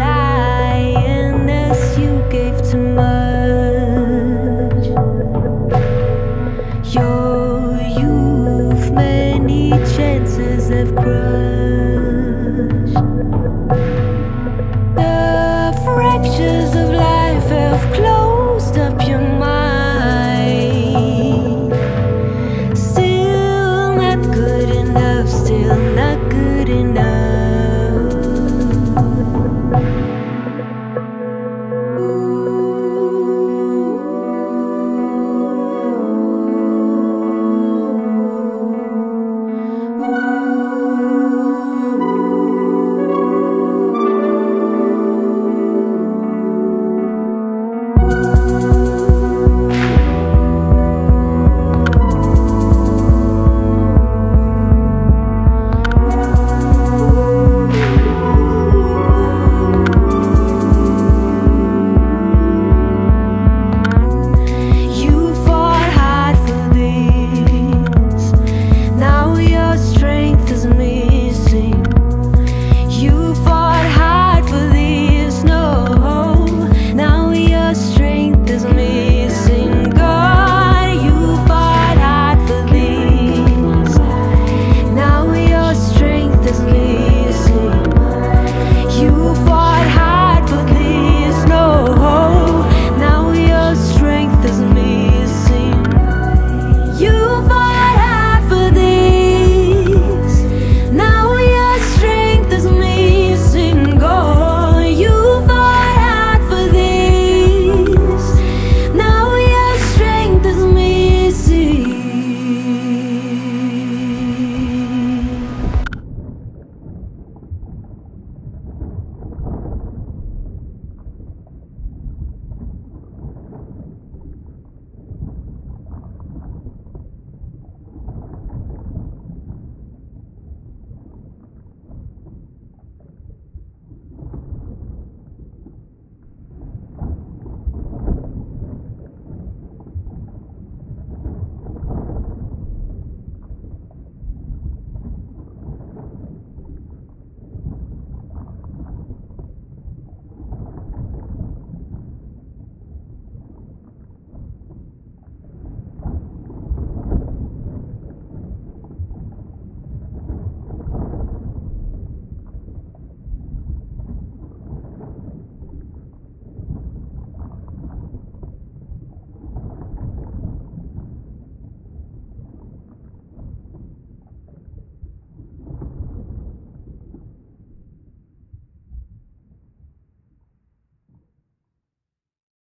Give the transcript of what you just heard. Lion as you gave to my